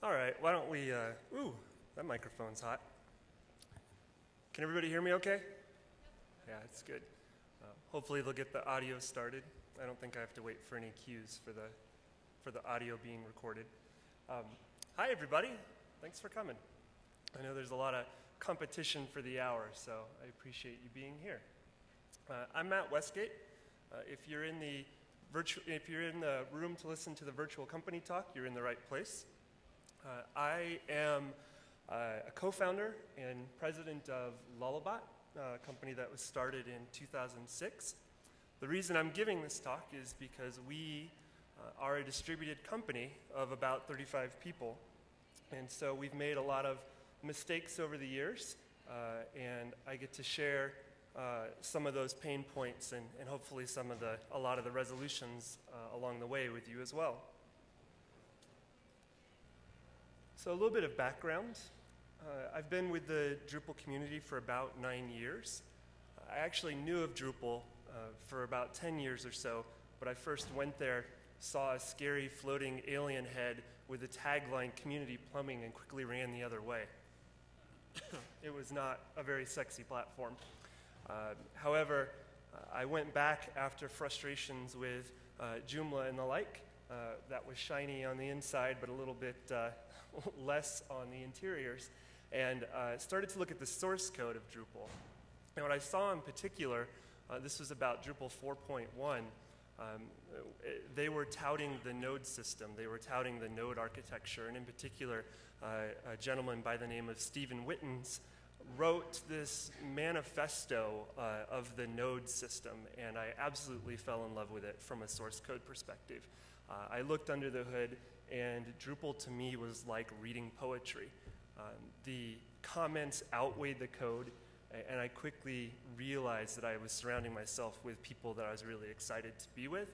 All right, why don't we, ooh, that microphone's hot. Can everybody hear me okay? Yeah, it's good. Hopefully they'll get the audio started. I don't think I have to wait for any cues for the audio being recorded. Hi, everybody. Thanks for coming. I know there's a lot of competition for the hour, so I appreciate you being here. I'm Matt Westgate. If you're in the room to listen to the virtual company talk, you're in the right place. I am a co-founder and president of Lullabot, a company that was started in 2006. The reason I'm giving this talk is because we are a distributed company of about 35 people, and so we've made a lot of mistakes over the years, and I get to share some of those pain points and hopefully a lot of the resolutions along the way with you as well. So a little bit of background. I've been with the Drupal community for about 9 years. I actually knew of Drupal for about 10 years or so, but I first went there, saw a scary floating alien head with the tagline "Community Plumbing" and quickly ran the other way. It was not a very sexy platform. However, I went back after frustrations with Joomla and the like. That was shiny on the inside, but a little bit less on the interiors, and started to look at the source code of Drupal. And what I saw in particular, this was about Drupal 4.1, they were touting the node system. They were touting the node architecture, and in particular, a gentleman by the name of Steven Wittens wrote this manifesto of the node system, and I absolutely fell in love with it from a source code perspective. I looked under the hood, and Drupal to me was like reading poetry. The comments outweighed the code, and I quickly realized that I was surrounding myself with people that I was really excited to be with,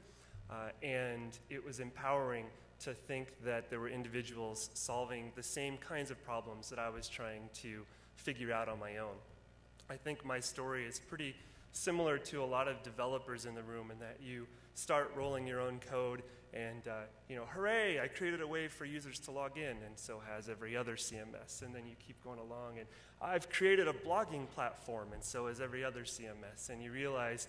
and it was empowering to think that there were individuals solving the same kinds of problems that I was trying to figure out on my own. I think my story is pretty similar to a lot of developers in the room, in that you start rolling your own code and, you know, hooray, I created a way for users to log in, and so has every other CMS. And then you keep going along, and I've created a blogging platform, and so has every other CMS. And you realize,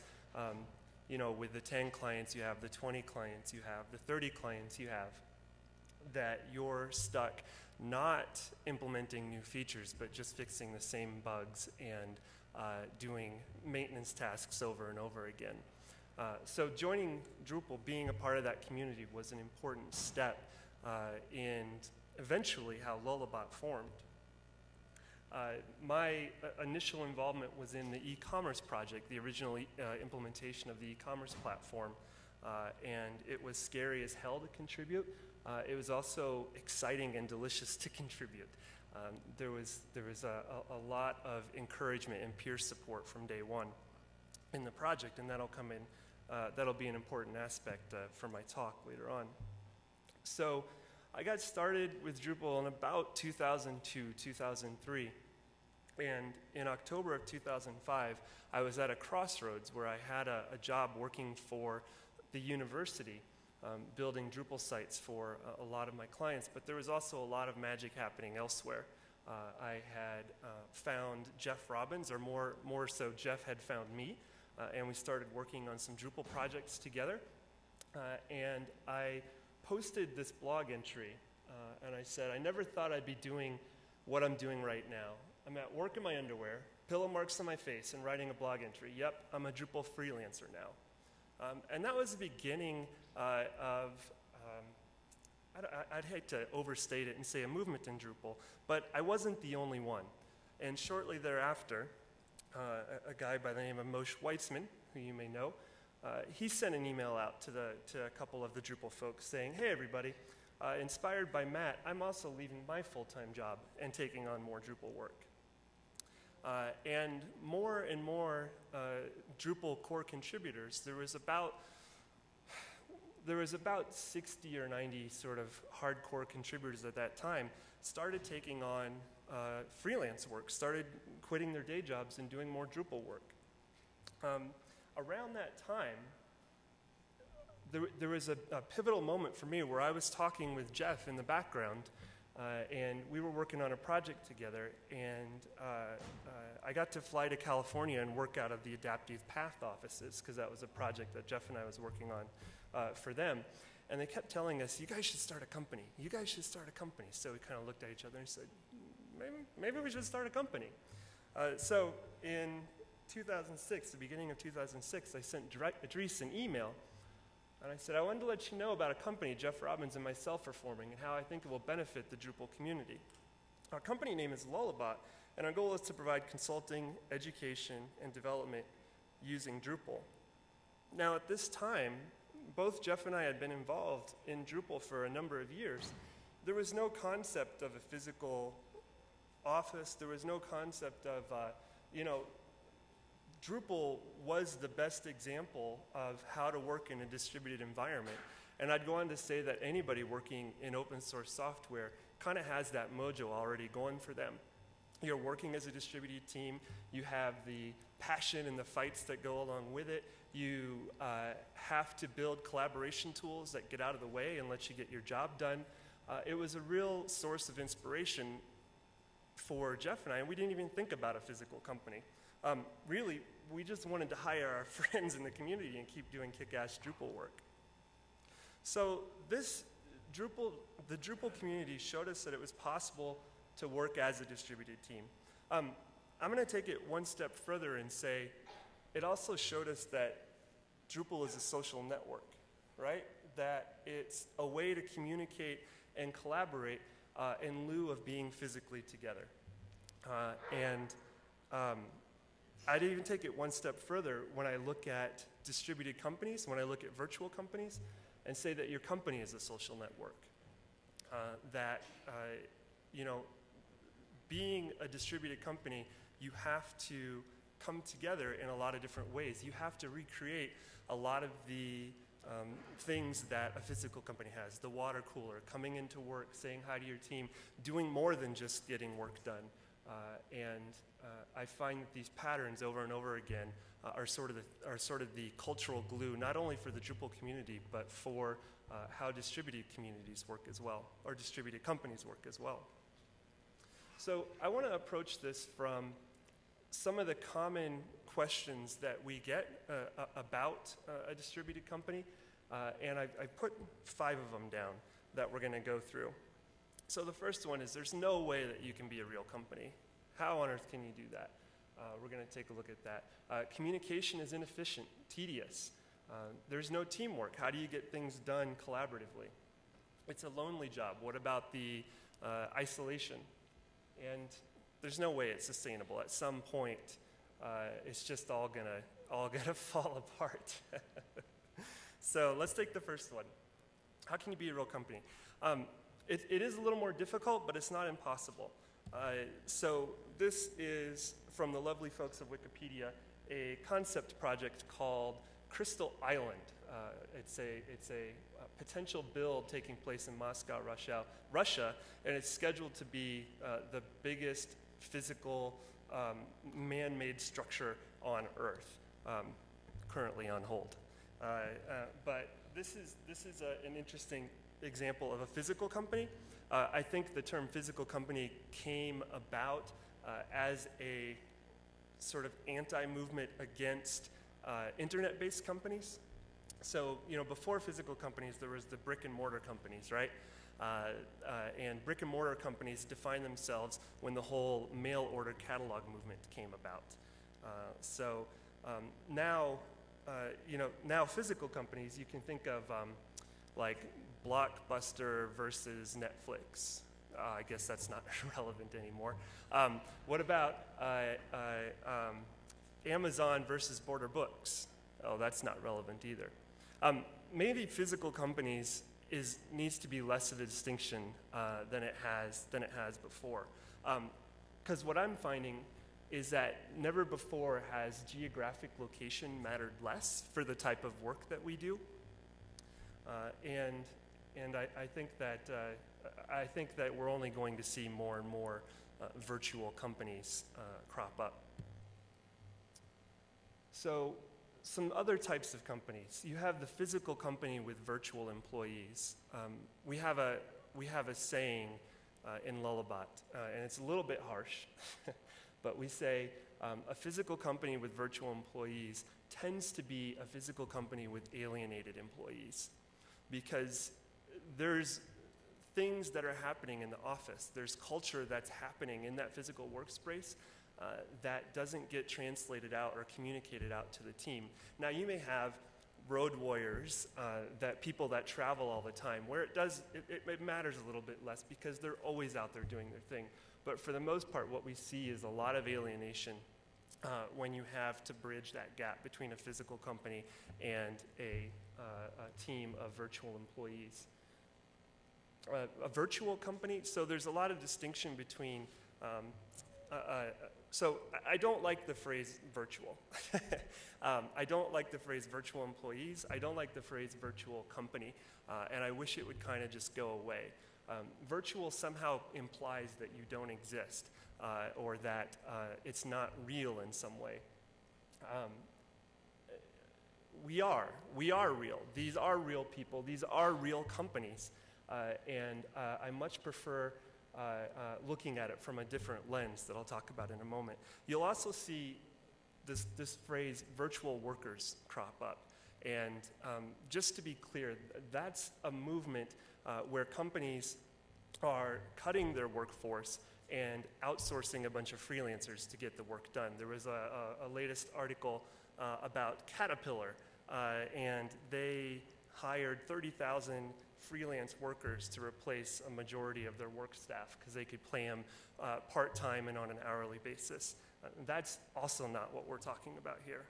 you know, with the 10 clients you have, the 20 clients you have, the 30 clients you have, that you're stuck not implementing new features, but just fixing the same bugs and doing maintenance tasks over and over again. So joining Drupal, being a part of that community, was an important step in eventually how Lullabot formed. My initial involvement was in the e-commerce project, the original implementation of the e-commerce platform, and it was scary as hell to contribute. It was also exciting and delicious to contribute. There was a lot of encouragement and peer support from day one in the project, and that'll come in. That'll be an important aspect for my talk later on. So I got started with Drupal in about 2002, 2003, and in October of 2005, I was at a crossroads where I had a job working for the university, building Drupal sites for a lot of my clients, but there was also a lot of magic happening elsewhere. I had found Jeff Robbins, or more so, Jeff had found me. And we started working on some Drupal projects together. And I posted this blog entry, and I said, I never thought I'd be doing what I'm doing right now. I'm at work in my underwear, pillow marks on my face, and writing a blog entry. Yep, I'm a Drupal freelancer now. And that was the beginning of, I'd hate to overstate it and say a movement in Drupal, but I wasn't the only one. And shortly thereafter, a guy by the name of Moshe Weitzman, who you may know, he sent an email out to a couple of the Drupal folks saying, hey everybody, inspired by Matt, I'm also leaving my full-time job and taking on more Drupal work. And more Drupal core contributors. There was about 60 or 90 sort of hardcore contributors at that time started taking on freelance work, started quitting their day jobs and doing more Drupal work. Around that time, there was a pivotal moment for me where I was talking with Jeff in the background, And we were working on a project together, and I got to fly to California and work out of the Adaptive Path offices, because that was a project that Jeff and I was working on for them. And they kept telling us, you guys should start a company. You guys should start a company. So we kind of looked at each other and said, maybe we should start a company. So in 2006, the beginning of 2006, I sent Dries an email. And I said, I wanted to let you know about a company Jeff Robbins and myself are forming and how I think it will benefit the Drupal community. Our company name is Lullabot, and our goal is to provide consulting, education, and development using Drupal. Now, at this time, both Jeff and I had been involved in Drupal for a number of years. There was no concept of a physical office. There was no concept of, Drupal was the best example of how to work in a distributed environment. And I'd go on to say that anybody working in open source software kind of has that mojo already going for them. You're working as a distributed team. You have the passion and the fights that go along with it. You have to build collaboration tools that get out of the way and let you get your job done. It was a real source of inspiration for Jeff and I, and we didn't even think about a physical company. Really, we just wanted to hire our friends in the community and keep doing kick-ass Drupal work. So this Drupal, the Drupal community showed us that it was possible to work as a distributed team. I'm going to take it one step further and say it also showed us that Drupal is a social network, right? That it's a way to communicate and collaborate in lieu of being physically together. I'd even take it one step further when I look at distributed companies, when I look at virtual companies, and say that your company is a social network. Being a distributed company, you have to come together in a lot of different ways. You have to recreate a lot of the things that a physical company has. The water cooler, coming into work, saying hi to your team, doing more than just getting work done. I find that these patterns over and over again are sort of the cultural glue, not only for the Drupal community, but for how distributed communities work as well, or distributed companies work as well. So I want to approach this from some of the common questions that we get about a distributed company, and I put 5 of them down that we're going to go through. So the first one is, there's no way that you can be a real company. How on earth can you do that? We're going to take a look at that. Communication is inefficient, tedious. There's no teamwork. How do you get things done collaboratively? It's a lonely job. What about the isolation? And there's no way it's sustainable. At some point, it's just all gonna fall apart. So let's take the first one. How can you be a real company? It is a little more difficult, but it's not impossible. So this is from the lovely folks of Wikipedia, a concept project called Crystal Island. It's a potential build taking place in Moscow, Russia, and it's scheduled to be the biggest physical man-made structure on Earth, currently on hold. But this is an interesting example of a physical company. I think the term physical company came about as a sort of anti-movement against internet-based companies. So, before physical companies, there was the brick and mortar companies, right? And brick and mortar companies defined themselves when the whole mail order catalog movement came about. Now physical companies, you can think of like Blockbuster versus Netflix. I guess that's not relevant anymore. What about Amazon versus Border Books? Oh, that's not relevant either. Maybe physical companies needs to be less of a distinction than it has before. Because what I'm finding is that never before has geographic location mattered less for the type of work that we do. I think that we're only going to see more and more virtual companies crop up. So some other types of companies. You have the physical company with virtual employees. We have a saying in Lullabot, and it's a little bit harsh, but we say a physical company with virtual employees tends to be a physical company with alienated employees, because there's things that are happening in the office. There's culture that's happening in that physical workspace that doesn't get translated out or communicated out to the team. Now, you may have road warriors, that people that travel all the time, where it does, it matters a little bit less because they're always out there doing their thing. But for the most part, what we see is a lot of alienation when you have to bridge that gap between a physical company and a team of virtual employees. A virtual company, so there's a lot of distinction between, so I don't like the phrase virtual. I don't like the phrase virtual employees. I don't like the phrase virtual company, and I wish it would kind of just go away. Virtual somehow implies that you don't exist, or that it's not real in some way. We are real. These are real people. These are real companies, and I much prefer looking at it from a different lens that I'll talk about in a moment. You'll also see this phrase virtual workers crop up. And just to be clear, that's a movement where companies are cutting their workforce and outsourcing a bunch of freelancers to get the work done. There was a latest article about Caterpillar, and they hired 30,000 freelance workers to replace a majority of their work staff because they could pay them part-time and on an hourly basis. That's also not what we're talking about here.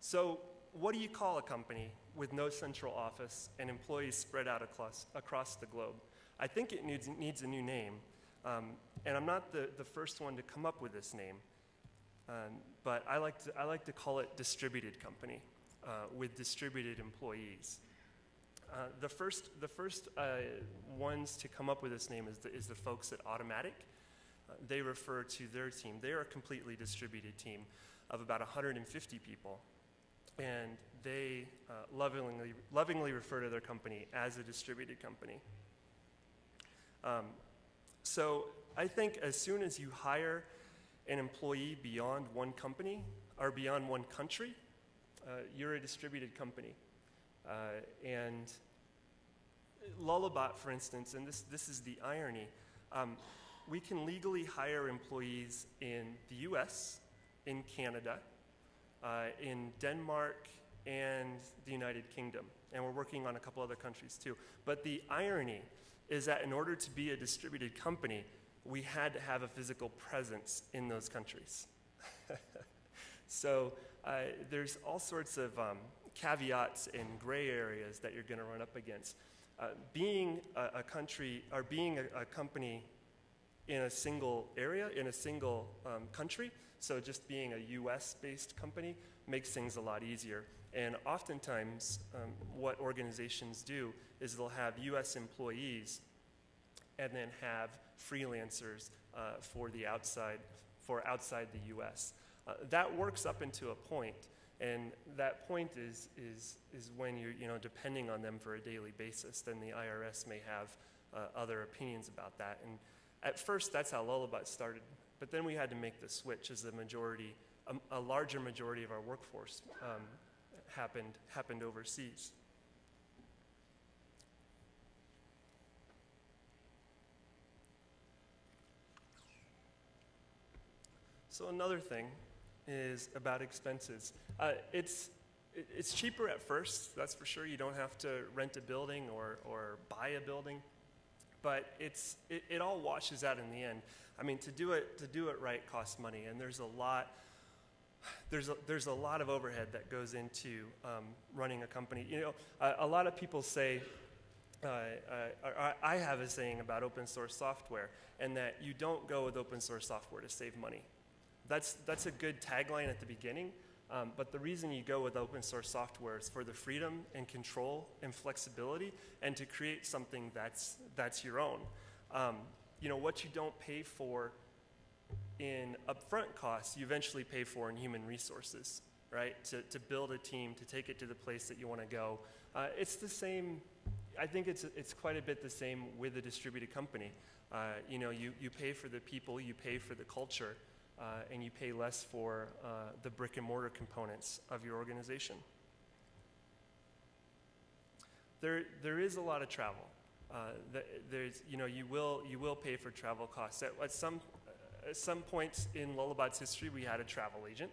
So what do you call a company with no central office and employees spread out across the globe? I think it needs a new name, and I'm not the first one to come up with this name, but I like to call it distributed company with distributed employees. The first ones to come up with this name is the folks at Automatic. They refer to their team. They are a completely distributed team of about 150 people, and they lovingly refer to their company as a distributed company. So I think as soon as you hire an employee beyond one company or beyond one country, you're a distributed company. And Lullabot, for instance, and this is the irony, we can legally hire employees in the US, in Canada, in Denmark, and the United Kingdom. And we're working on a couple other countries too. But the irony is that in order to be a distributed company, we had to have a physical presence in those countries. So there's all sorts of caveats and gray areas that you're going to run up against. Being a country, or being a company in a single area, in a single country, so just being a US-based company makes things a lot easier. And oftentimes, what organizations do is they'll have US employees and then have freelancers for outside the US. That works up into a point. And that point is when you're depending on them for a daily basis, then the IRS may have other opinions about that. And at first, that's how Lullabot started. But then we had to make the switch as the majority, a larger majority of our workforce happened overseas. So another thing is about expenses. It's cheaper at first, that's for sure. You don't have to rent a building or buy a building, but it all washes out in the end. I mean, to do it right costs money, and there's a lot of overhead that goes into running a company. A lot of people say, I have a saying about open source software, and that you don't go with open source software to save money. That's a good tagline at the beginning, but the reason you go with open source software is for the freedom and control and flexibility, and to create something that's your own. What you don't pay for in upfront costs, you eventually pay for in human resources, right? To build a team, to take it to the place that you want to go. It's the same. I think it's quite a bit the same with a distributed company. You know, you pay for the people, you pay for the culture, and you pay less for the brick and mortar components of your organization. There is a lot of travel. You will pay for travel costs. At some points in Lullabot's history, we had a travel agent.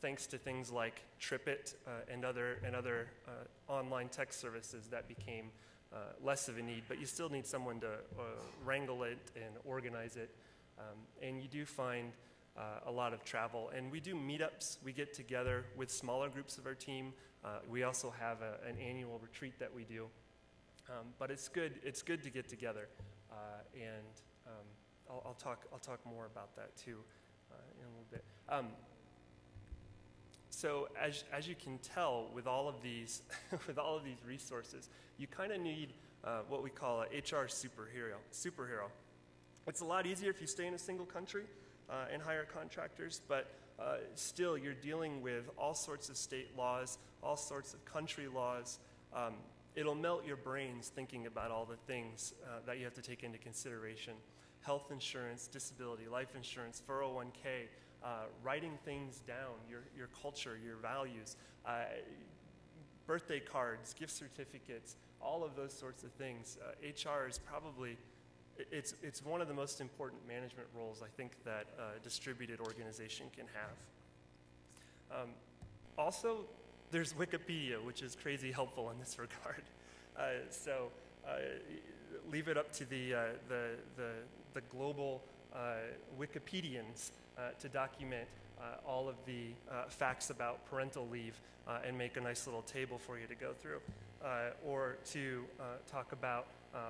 Thanks to things like TripIt and other online tech services, that became less of a need, but you still need someone to wrangle it and organize it. And you do find a lot of travel. And we do meetups. We get together with smaller groups of our team. We also have an annual retreat that we do. But it's good to get together. I'll talk more about that too in a little bit. So as you can tell, with all of these resources, you kind of need what we call a HR superhero. It's a lot easier if you stay in a single country and hire contractors, but still you're dealing with all sorts of state laws, all sorts of country laws. It'll melt your brains thinking about all the things that you have to take into consideration. Health insurance, disability, life insurance, 401k, writing things down, your culture, your values, birthday cards, gift certificates, all of those sorts of things. HR is probably, it's one of the most important management roles I think that a distributed organization can have. Also, there's Wikipedia, which is crazy helpful in this regard. Leave it up to the global Wikipedians to document all of the facts about parental leave and make a nice little table for you to go through, or to talk about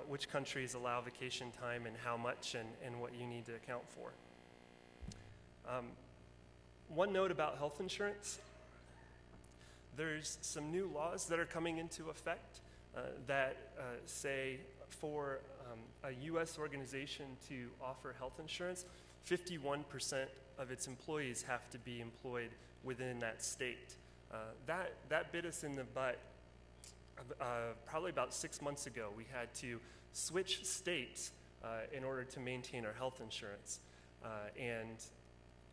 which countries allow vacation time and how much and what you need to account for. One note about health insurance. There's some new laws that are coming into effect that say for a U.S. organization to offer health insurance, 51% of its employees have to be employed within that state. That bit us in the butt probably about 6 months ago. We had to switch states in order to maintain our health insurance. And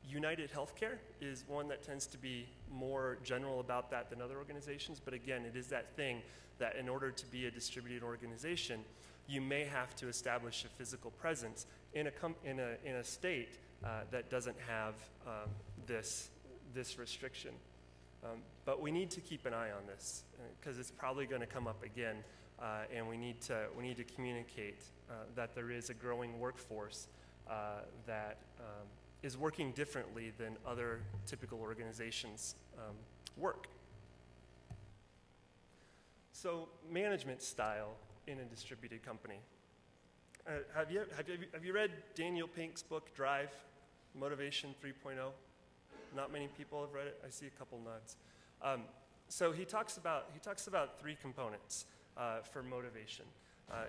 United Healthcare is one that tends to be more general about that than other organizations, but again, it is that thing that in order to be a distributed organization, you may have to establish a physical presence in a state that doesn't have this restriction. But we need to keep an eye on this because it's probably going to come up again, and we need to communicate that there is a growing workforce that is working differently than other typical organizations work. So management style in a distributed company. Have you read Daniel Pink's book, Drive, Motivation 3.0? Not many people have read it. I see a couple nods. So he talks about three components for motivation.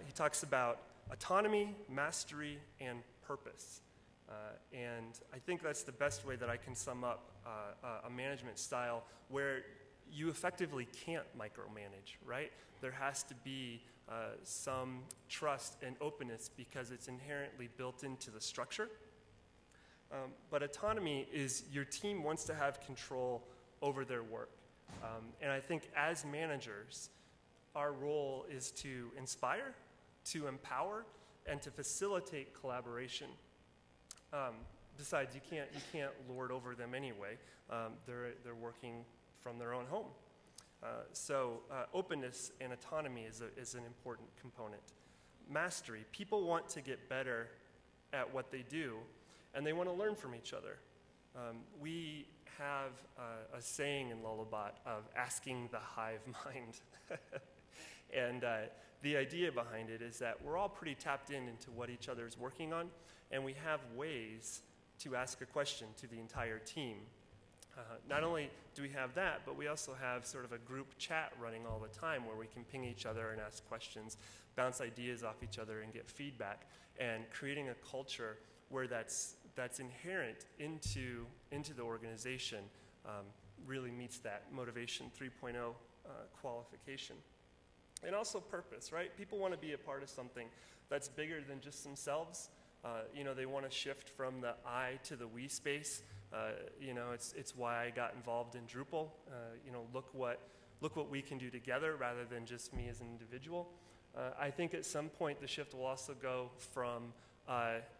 He talks about autonomy, mastery, and purpose. And I think that's the best way that I can sum up a management style where you effectively can't micromanage, right? There has to be some trust and openness because it's inherently built into the structure. But autonomy is your team wants to have control over their work. And I think as managers, our role is to inspire, to empower, and to facilitate collaboration. Besides, you can't lord over them anyway. They're working from their own home. So openness and autonomy is an important component. Mastery. People want to get better at what they do, and they want to learn from each other. We have a saying in Lullabot of asking the hive mind. And the idea behind it is that we're all pretty tapped into what each other is working on, and we have ways to ask a question to the entire team. Not only do we have that, but we also have sort of a group chat running all the time where we can ping each other and ask questions, bounce ideas off each other and get feedback, and creating a culture where that's inherent into the organization really meets that Motivation 3.0 qualification. And also purpose, right? People want to be a part of something that's bigger than just themselves. You know, they want to shift from the I to the we space. You know, it's why I got involved in Drupal. You know, look what we can do together rather than just me as an individual. I think at some point the shift will also go from,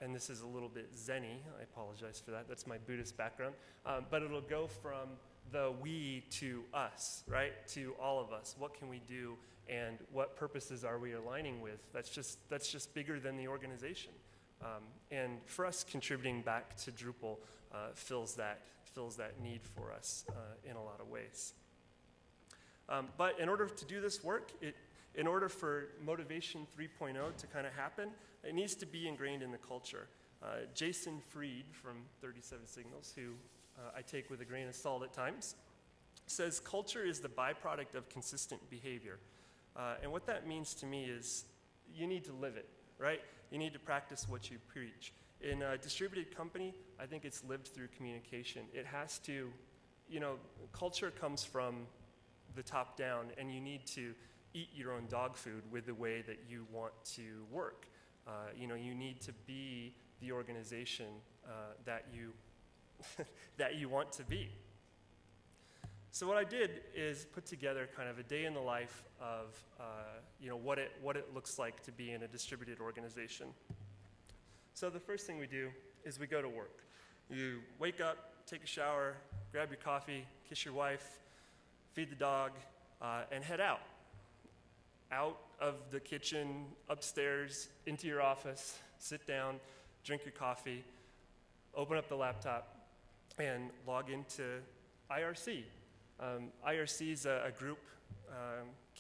and this is a little bit Zen-y, I apologize for that, that's my Buddhist background, but it'll go from the we to us, right, to all of us. What can we do and what purposes are we aligning with? That's just bigger than the organization. And for us, contributing back to Drupal fills that need for us in a lot of ways. But in order to do this work, in order for Motivation 3.0 to kind of happen, it needs to be ingrained in the culture. Jason Fried from 37 Signals, who I take with a grain of salt at times, says culture is the byproduct of consistent behavior. And what that means to me is you need to live it, right? You need to practice what you preach. In a distributed company, I think it's lived through communication. It has to, you know, culture comes from the top down, and you need to eat your own dog food with the way that you want to work. You know, you need to be the organization that you that you want to be. So what I did is put together kind of a day in the life of you know, what it looks like to be in a distributed organization. So the first thing we do is we go to work. You wake up, take a shower, grab your coffee, kiss your wife, feed the dog, and head out. Out of the kitchen, upstairs, into your office, sit down, drink your coffee, open up the laptop, and log into IRC. IRC is a group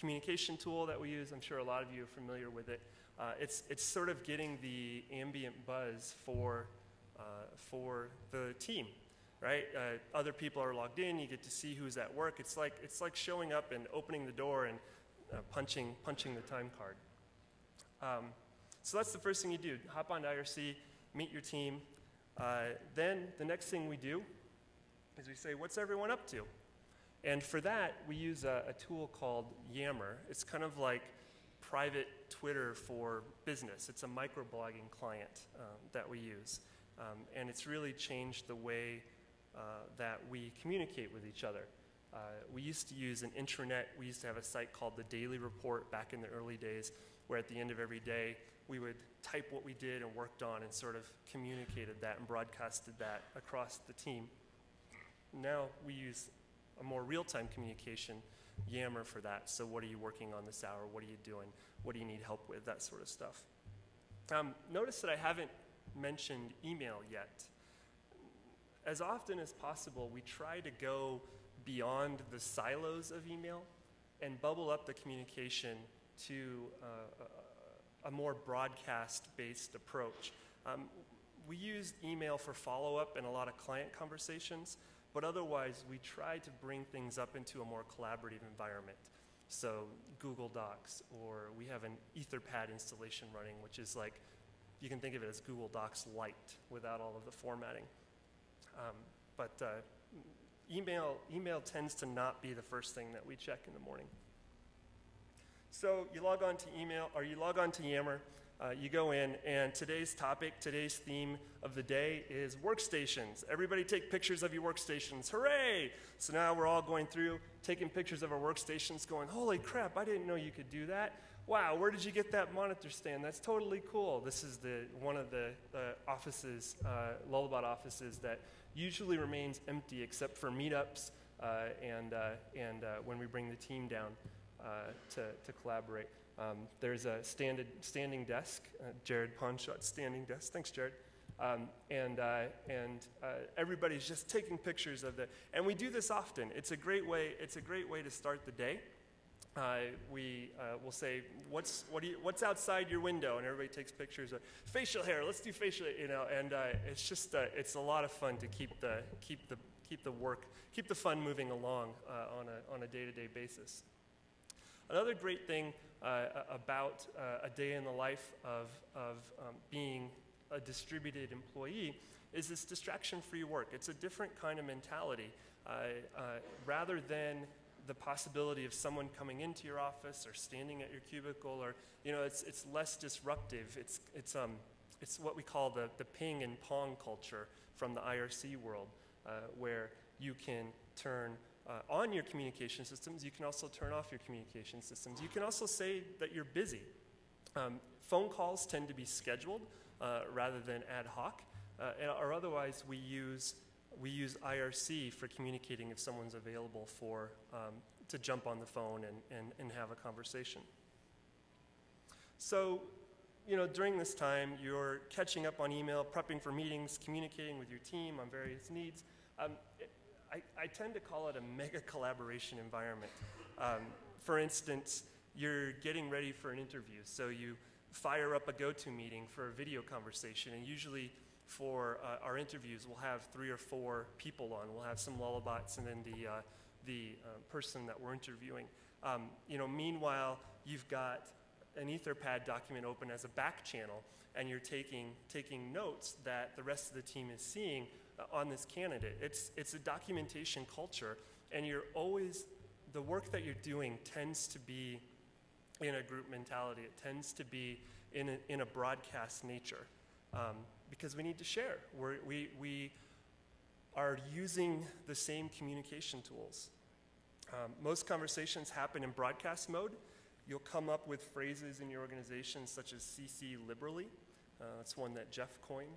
communication tool that we use. I'm sure a lot of you are familiar with it. It's sort of getting the ambient buzz for the team, right? Other people are logged in. You get to see who's at work. It's like showing up and opening the door and punching the time card. So that's the first thing you do. Hop on to IRC, meet your team. Then the next thing we do is we say, what's everyone up to? And for that, we use a tool called Yammer. It's kind of like private Twitter for business. It's a microblogging client that we use. And it's really changed the way that we communicate with each other. We used to use an intranet. We used to have a site called The Daily Report back in the early days, where at the end of every day, we would type what we did and worked on and sort of communicated that and broadcasted that across the team. Now we use a more real-time communication, Yammer, for that. So what are you working on this hour? What are you doing? What do you need help with? That sort of stuff. Notice that I haven't mentioned email yet. As often as possible, we try to go beyond the silos of email and bubble up the communication to a more broadcast-based approach. We use email for follow-up in a lot of client conversations, but otherwise we try to bring things up into a more collaborative environment. So Google Docs, or we have an Etherpad installation running, which is like, you can think of it as Google Docs Lite without all of the formatting. Email tends to not be the first thing that we check in the morning. So you log on to email, or you log on to Yammer, you go in, and today's topic, today's theme of the day is workstations. Everybody take pictures of your workstations, hooray! So now we're all going through, taking pictures of our workstations, going, holy crap, I didn't know you could do that. Wow, where did you get that monitor stand? That's totally cool. This is one of the offices, Lullabot offices, that usually remains empty except for meetups and when we bring the team down to collaborate. There's a standing desk, Jared Ponshaw's standing desk. Thanks, Jared. And everybody's just taking pictures of the, and we do this often. It's a great way to start the day. We will say, what's outside your window? And everybody takes pictures of facial hair. Let's do facial hair, you know. And it's just it's a lot of fun to keep the fun moving along on a day-to-day basis. Another great thing about a day in the life of being a distributed employee is this distraction-free work. It's a different kind of mentality. Rather than the possibility of someone coming into your office or standing at your cubicle, or it's less disruptive. It's what we call the ping and pong culture from the IRC world, where you can turn on your communication systems. You can also turn off your communication systems. You can also say that you're busy. Phone calls tend to be scheduled rather than ad hoc, or otherwise we use IRC for communicating if someone's available for to jump on the phone and have a conversation. So, during this time, you're catching up on email, prepping for meetings, communicating with your team on various needs. I tend to call it a mega collaboration environment. For instance, you're getting ready for an interview, so you fire up a go-to meeting for a video conversation, and usually for our interviews, we'll have 3 or 4 people on. We'll have some Lullabots and then the person that we're interviewing. Meanwhile, you've got an Etherpad document open as a back channel, and you're taking notes that the rest of the team is seeing on this candidate. It's a documentation culture, and you're always, the work that you're doing tends to be in a group mentality. It tends to be in a broadcast nature. Because we need to share. We are using the same communication tools. Most conversations happen in broadcast mode. You'll come up with phrases in your organization such as CC liberally. That's one that Jeff coined.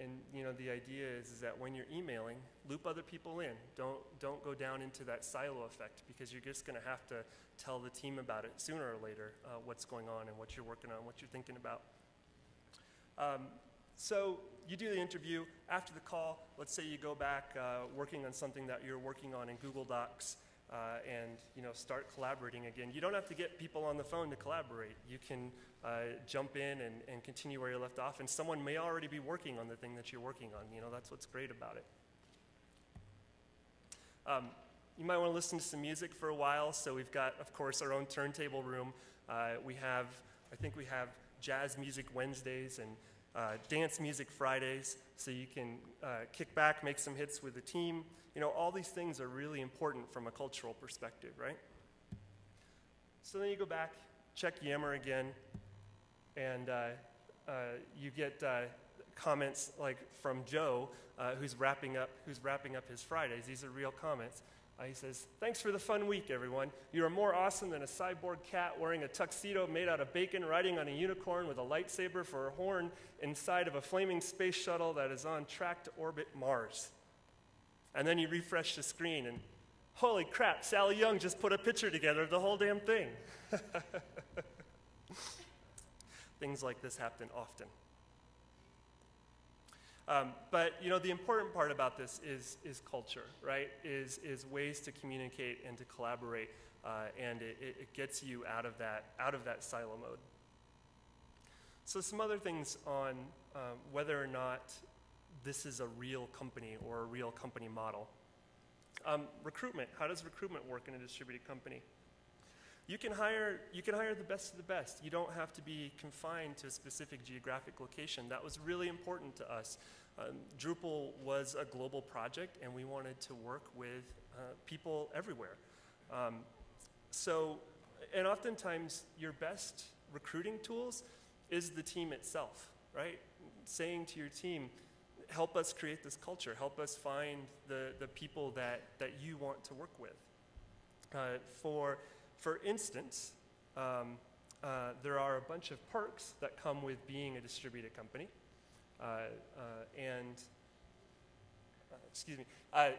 And the idea is that when you're emailing, loop other people in. Don't go down into that silo effect, because you're just going to have to tell the team about it sooner or later, what's going on and what you're working on, what you're thinking about. So you do the interview. After the call, let's say you go back working on something that you're working on in Google Docs, and start collaborating again. You don't have to get people on the phone to collaborate. You can jump in and continue where you left off, and someone may already be working on the thing that you're working on. That's what's great about it. You might want to listen to some music for a while. So we've got, of course, our own turntable room. I think we have Jazz Music Wednesdays and Dance Music Fridays, so you can kick back, make some hits with the team. All these things are really important from a cultural perspective, right? So then you go back, check Yammer again, and you get comments like from Joe, who's wrapping up his Fridays. These are real comments. He says, "Thanks for the fun week, everyone. You are more awesome than a cyborg cat wearing a tuxedo made out of bacon, riding on a unicorn with a lightsaber for a horn inside of a flaming space shuttle that is on track to orbit Mars." And then you refresh the screen, and holy crap, Sally Young just put a picture together of the whole damn thing. Things like this happen often. But the important part about this is culture, right? Is ways to communicate and to collaborate, and it gets you out of that silo mode. So some other things on whether or not this is a real company or a real company model. Recruitment. How does recruitment work in a distributed company? You can hire the best of the best. You don't have to be confined to a specific geographic location. That was really important to us. Drupal was a global project, and we wanted to work with people everywhere. And oftentimes, your best recruiting tools is the team itself, right? Saying to your team, help us create this culture. Help us find the people that you want to work with. For instance, there are a bunch of perks that come with being a distributed company.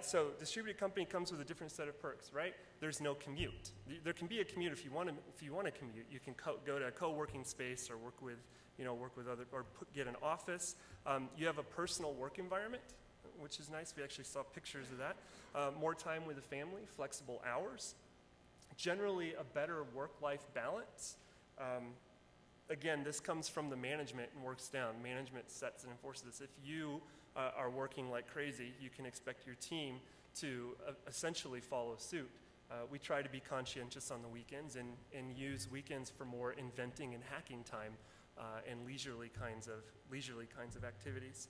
So distributed company comes with a different set of perks, right? There's no commute. There can be a commute if you want to. If you want to commute, you can go to a co-working space or work with other, or get an office. You have a personal work environment, which is nice. We actually saw pictures of that. More time with the family, flexible hours. Generally, a better work-life balance. Again, this comes from the management and works down. Management sets and enforces this. If you are working like crazy, you can expect your team to essentially follow suit. We try to be conscientious on the weekends and use weekends for more inventing and hacking time and leisurely kinds of activities.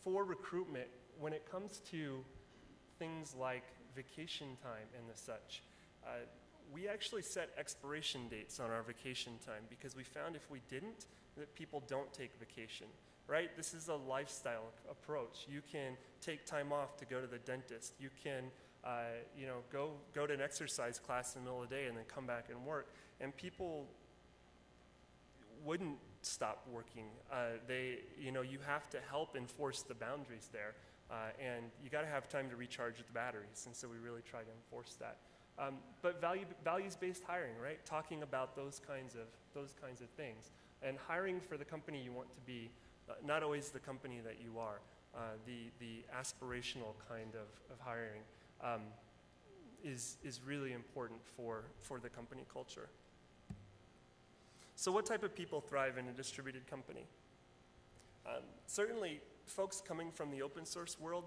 For recruitment, when it comes to things like vacation time and the such. We actually set expiration dates on our vacation time because we found if we didn't, that people don't take vacation, right? This is a lifestyle approach. You can take time off to go to the dentist. You can you know, go to an exercise class in the middle of the day and then come back and work. And people wouldn't stop working. You know, you have to help enforce the boundaries there. And you got to have time to recharge the batteries. And so we really try to enforce that. But values-based hiring, right? Talking about those kinds of things, and hiring for the company you want to be, not always the company that you are. The aspirational kind of hiring is really important for the company culture. So, what type of people thrive in a distributed company? Certainly, folks coming from the open source world.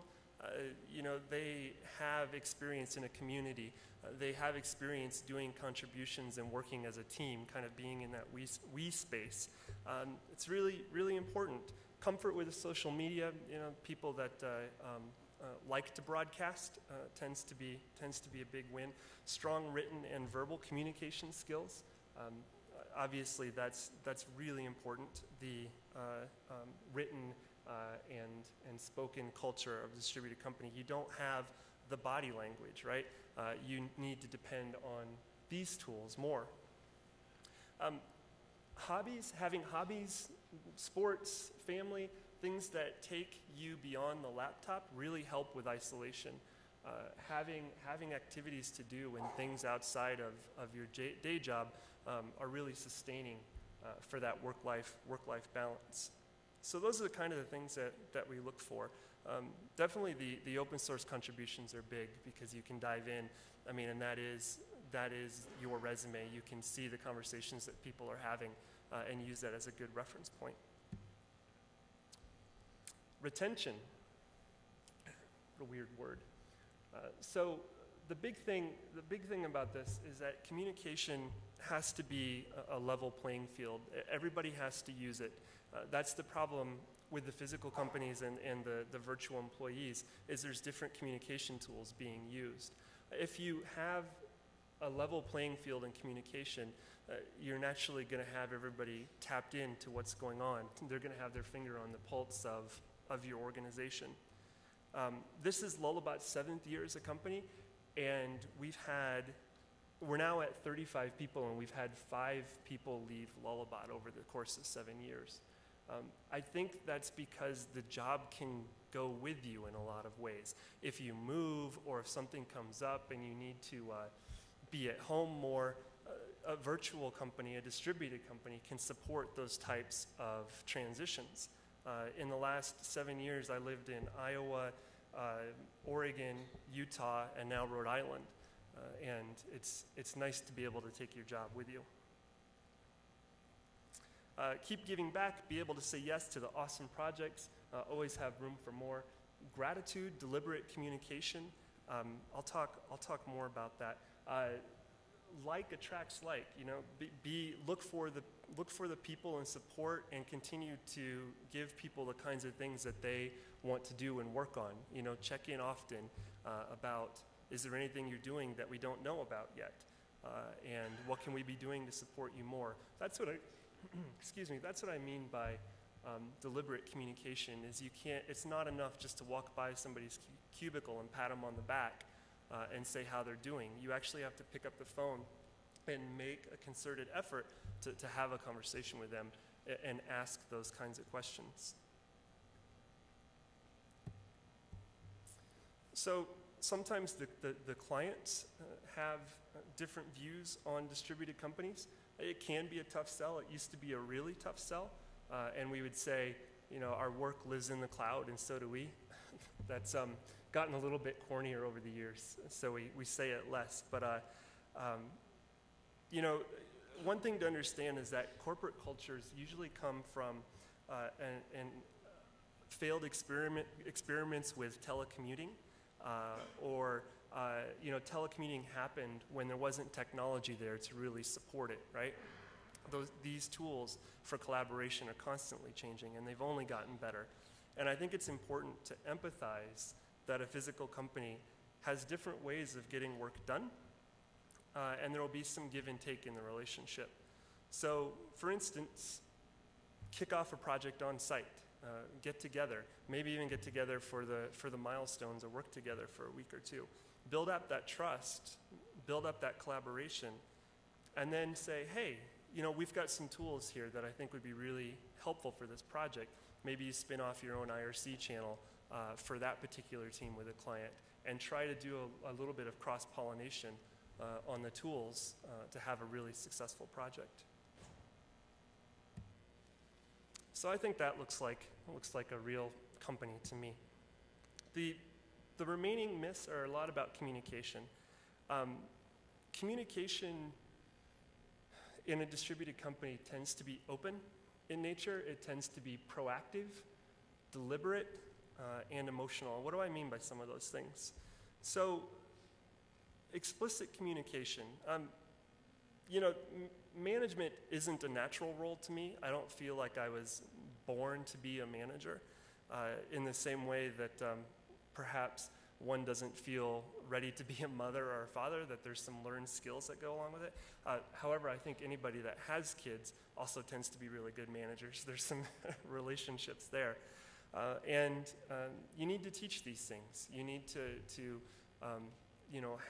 You know, they have experience in a community. They have experience doing contributions and working as a team, kind of being in that we space. It's really, really important. Comfort with the social media. You know, people that like to broadcast tends to be a big win. Strong written and verbal communication skills. Obviously, that's really important. The written and spoken culture of a distributed company. You don't have the body language, right? You need to depend on these tools more. Hobbies, having hobbies, sports, family, things that take you beyond the laptop really help with isolation. Having activities to do and things outside of your day job are really sustaining for that work-life balance. So those are the kind of the things that we look for. Definitely the open source contributions are big because you can dive in. I mean, and that is your resume. You can see the conversations that people are having and use that as a good reference point. Retention, what a weird word. So the big thing about this is that communication has to be a level playing field. Everybody has to use it. That's the problem with the physical companies and the virtual employees, is there's different communication tools being used. If you have a level playing field in communication, you're naturally going to have everybody tapped into what's going on. They're going to have their finger on the pulse of your organization. This is Lullabot's 7th year as a company, and we're now at 35 people, and we've had 5 people leave Lullabot over the course of 7 years. I think that's because the job can go with you in a lot of ways. If you move or if something comes up and you need to be at home more, a virtual company, a distributed company, can support those types of transitions. In the last 7 years, I lived in Iowa, Oregon, Utah, and now Rhode Island. And it's nice to be able to take your job with you. Keep giving back, be able to say yes to the awesome projects, always have room for more. Gratitude, deliberate communication. I'll talk more about that. Like attracts like, you know, look for the people and support and continue to give people the kinds of things that they want to do and work on. You know, check in often about, is there anything you're doing that we don't know about yet? And what can we be doing to support you more? That's what I, excuse me, that's what I mean by deliberate communication, is you can't, it's not enough just to walk by somebody's cubicle and pat them on the back and say how they're doing. You actually have to pick up the phone and make a concerted effort to have a conversation with them and ask those kinds of questions. So, sometimes the clients have different views on distributed companies. It can be a tough sell. It used to be a really tough sell. And we would say, you know, our work lives in the cloud and so do we. That's gotten a little bit cornier over the years, so we say it less. But, you know, one thing to understand is that corporate cultures usually come from failed experiments with telecommuting. You know, telecommuting happened when there wasn't technology there to really support it, right? These tools for collaboration are constantly changing, and they've only gotten better. And I think it's important to empathize that a physical company has different ways of getting work done, and there will be some give and take in the relationship. So, for instance, kick off a project on site, get together, maybe even get together for the milestones or work together for a week or two. Build up that trust, build up that collaboration, and then say, hey, you know, we've got some tools here that I think would be really helpful for this project. Maybe you spin off your own IRC channel for that particular team with a client and try to do a little bit of cross-pollination on the tools to have a really successful project. So I think that looks like a real company to me. The remaining myths are a lot about communication. Communication in a distributed company tends to be open in nature. It tends to be proactive, deliberate, and emotional. What do I mean by some of those things? So, explicit communication. You know, management isn't a natural role to me. I don't feel like I was born to be a manager in the same way that perhaps one doesn't feel ready to be a mother or a father, that there's some learned skills that go along with it. However, I think anybody that has kids also tends to be really good managers. There's some relationships there. You need to teach these things. You need to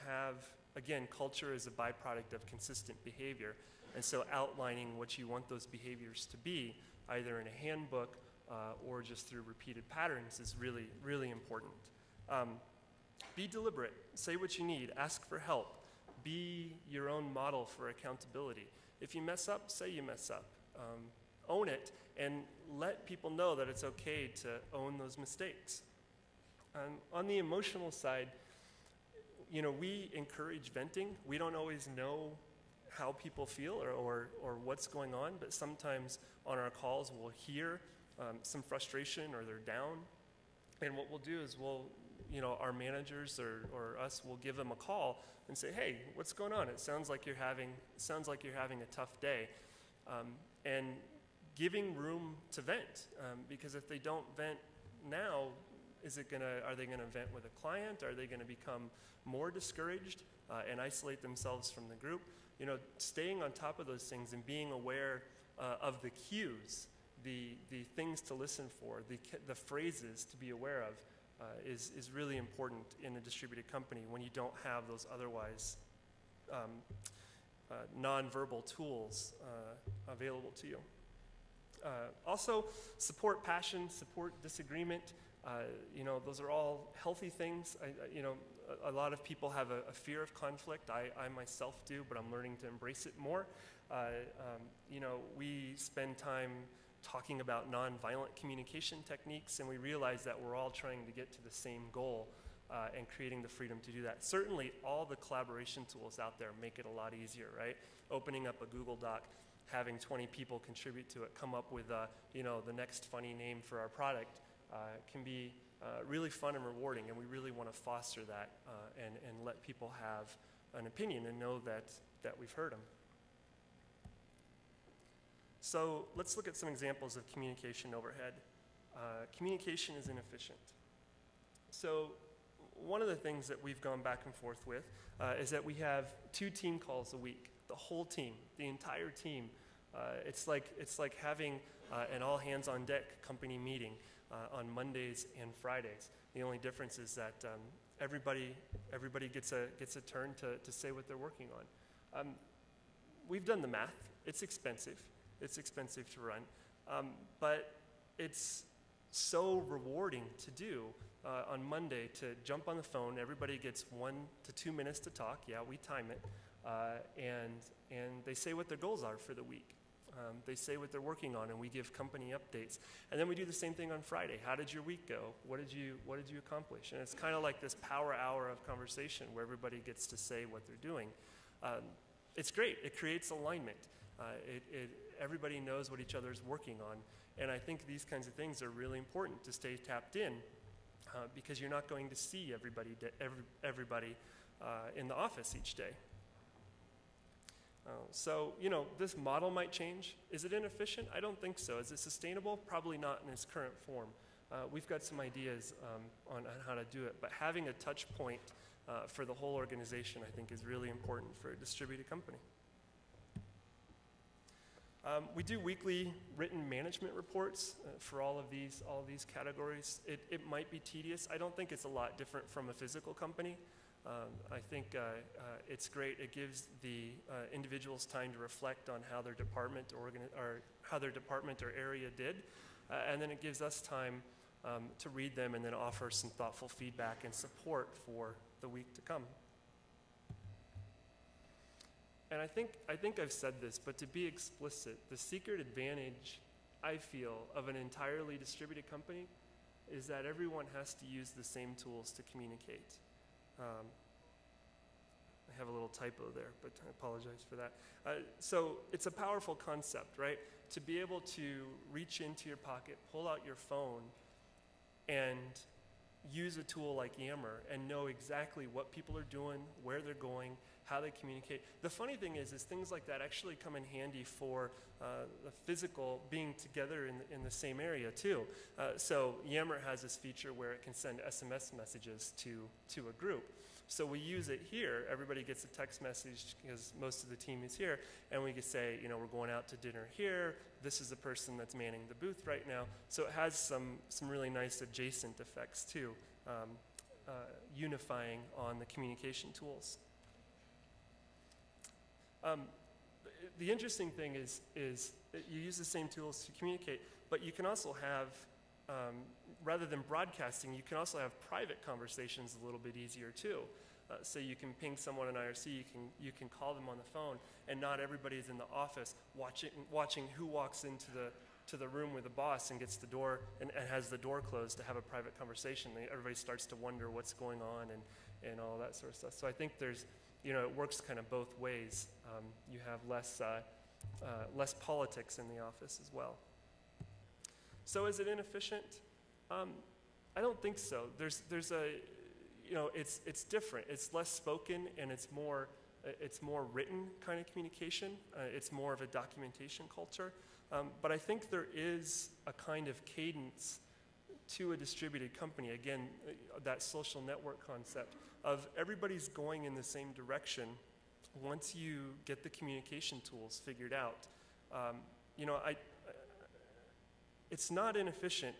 have, again, culture is a byproduct of consistent behavior. And so outlining what you want those behaviors to be, either in a handbook or just through repeated patterns, is really, really important. Be deliberate, say what you need, ask for help, be your own model for accountability. If you mess up, say you mess up. Own it, and let people know that it's okay to own those mistakes. On the emotional side, you know, we encourage venting. We don't always know how people feel or what's going on, but sometimes on our calls we'll hear some frustration or they're down, and what we'll do is we'll, you know, our managers or us will give them a call and say, hey, what's going on? It sounds like you're having a tough day. And giving room to vent, because if they don't vent now, are they gonna vent with a client? Are they gonna become more discouraged and isolate themselves from the group? You know, staying on top of those things and being aware of the cues, the things to listen for, the phrases to be aware of, is really important in a distributed company when you don't have those otherwise nonverbal tools available to you. Also, support passion, support disagreement. You know, those are all healthy things. You know, a lot of people have a fear of conflict. I myself do, but I'm learning to embrace it more. You know, we spend time talking about nonviolent communication techniques, and we realize that we're all trying to get to the same goal and creating the freedom to do that. Certainly, all the collaboration tools out there make it a lot easier, right? Opening up a Google Doc, having 20 people contribute to it, come up with you know, the next funny name for our product can be really fun and rewarding, and we really want to foster that and let people have an opinion and know that we've heard them. So let's look at some examples of communication overhead. Communication is inefficient. So one of the things that we've gone back and forth with is that we have 2 team calls a week. The whole team, the entire team. It's like having an all-hands-on-deck company meeting on Mondays and Fridays. The only difference is that everybody gets a turn to say what they're working on. We've done the math. It's expensive. It's expensive to run, but it's so rewarding to do on Monday, to jump on the phone. Everybody gets 1 to 2 minutes to talk. Yeah, we time it. And they say what their goals are for the week. They say what they're working on, and we give company updates. And then we do the same thing on Friday. How did your week go? What did you accomplish? And it's kind of like this power hour of conversation where everybody gets to say what they're doing. It's great. It creates alignment. Everybody knows what each other's working on, and I think these kinds of things are really important to stay tapped in, because you're not going to see everybody in the office each day. So, you know, this model might change. Is it inefficient? I don't think so. Is it sustainable? Probably not in its current form. We've got some ideas on how to do it, but having a touch point for the whole organization, I think, is really important for a distributed company. We do weekly written management reports for all of these categories. It might be tedious. I don't think it's a lot different from a physical company. I think it's great. It gives the individuals time to reflect on how their department or how their department or area did, and then it gives us time to read them and then offer some thoughtful feedback and support for the week to come. And I think I've said this, but to be explicit, the secret advantage, I feel, of an entirely distributed company is that everyone has to use the same tools to communicate. I have a little typo there, but I apologize for that. So it's a powerful concept, right? To be able to reach into your pocket, pull out your phone, and use a tool like Yammer and know exactly what people are doing, where they're going, how they communicate. The funny thing is things like that actually come in handy for the physical being together in the same area too. So Yammer has this feature where it can send SMS messages to a group. So we use it here. Everybody gets a text message because most of the team is here, and we can say, you know, we're going out to dinner here. This is the person that's manning the booth right now. So it has some really nice adjacent effects too, unifying on the communication tools. The interesting thing is you use the same tools to communicate, but you can also have, rather than broadcasting, you can also have private conversations a little bit easier too. So you can ping someone in IRC, you can call them on the phone, and not everybody's in the office watching who walks into the room with the boss and gets the door and has the door closed to have a private conversation. Everybody starts to wonder what's going on and all that sort of stuff. So I think there's, you know, it works kind of both ways. You have less politics in the office as well. So is it inefficient? I don't think so. There's a, you know, it's different. It's less spoken and it's more written kind of communication. It's more of a documentation culture. But I think there is a kind of cadence to a distributed company. Again, that social network concept of everybody's going in the same direction once you get the communication tools figured out. You know, it's not inefficient,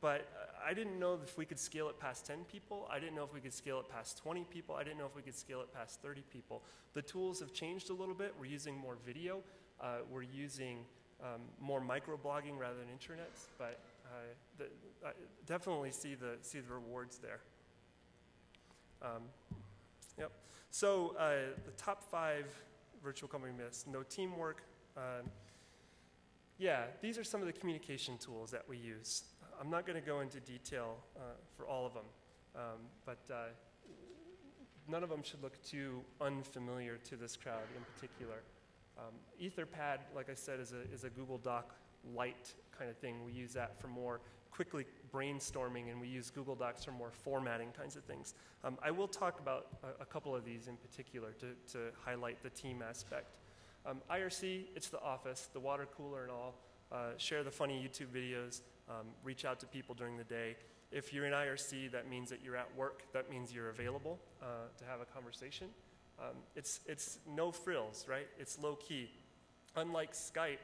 but I didn't know if we could scale it past 10 people. I didn't know if we could scale it past 20 people. I didn't know if we could scale it past 30 people. The tools have changed a little bit. We're using more video. We're using more microblogging rather than intranets, but I definitely see the rewards there. Yep. So the top 5 virtual company myths: no teamwork. Yeah, these are some of the communication tools that we use. I'm not going to go into detail for all of them, but none of them should look too unfamiliar to this crowd in particular. Etherpad, like I said, is a Google Doc light kind of thing. We use that for more quickly brainstorming, and we use Google Docs for more formatting kinds of things. I will talk about a couple of these in particular to highlight the team aspect. IRC, it's the office, the water cooler and all. Share the funny YouTube videos. Reach out to people during the day. If you're in IRC, that means that you're at work. That means you're available to have a conversation. It's no frills, right? It's low key. Unlike Skype,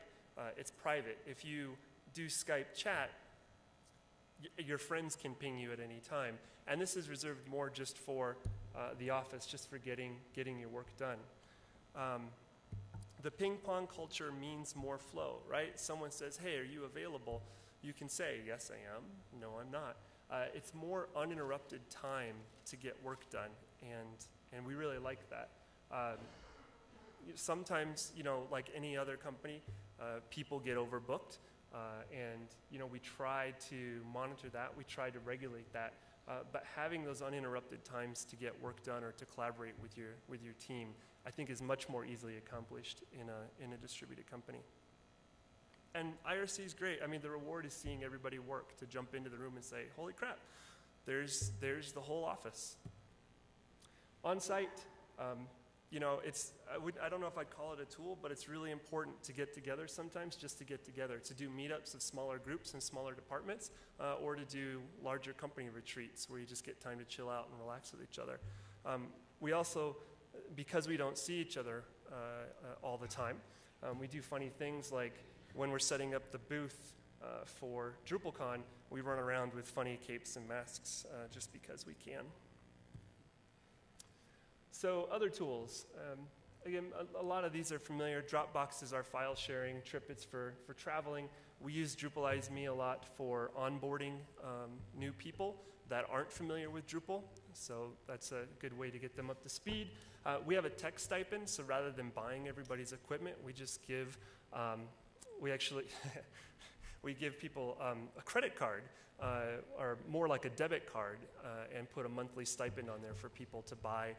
it's private. If you do Skype chat, your friends can ping you at any time. And this is reserved more just for the office, just for getting your work done. The ping pong culture means more flow, right? Someone says, hey, are you available? You can say, yes, I am. No, I'm not. It's more uninterrupted time to get work done, and we really like that. Sometimes, you know, like any other company, people get overbooked, and, you know, we try to monitor that. We try to regulate that. But having those uninterrupted times to get work done or to collaborate with your team, I think, is much more easily accomplished in a distributed company. And IRC is great. I mean, the reward is seeing everybody work, to jump into the room and say, holy crap, there's the whole office. On-site, you know, it's, I don't know if I'd call it a tool, but it's really important to get together sometimes, just to get together, to do meetups of smaller groups and smaller departments, or to do larger company retreats where you just get time to chill out and relax with each other. We also, because we don't see each other all the time, we do funny things like when we're setting up the booth for DrupalCon, we run around with funny capes and masks just because we can. So other tools, again, a lot of these are familiar. Dropbox is our file sharing, TripIt's for traveling. We use Drupalize.me a lot for onboarding new people that aren't familiar with Drupal, so that's a good way to get them up to speed. We have a tech stipend, so rather than buying everybody's equipment, we just give, we give people a credit card, or more like a debit card, and put a monthly stipend on there for people to buy